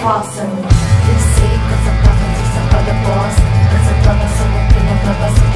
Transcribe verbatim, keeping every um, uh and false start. Awesome. They say, cause I'm talking to some other boss, cause I'm talking to some other boss.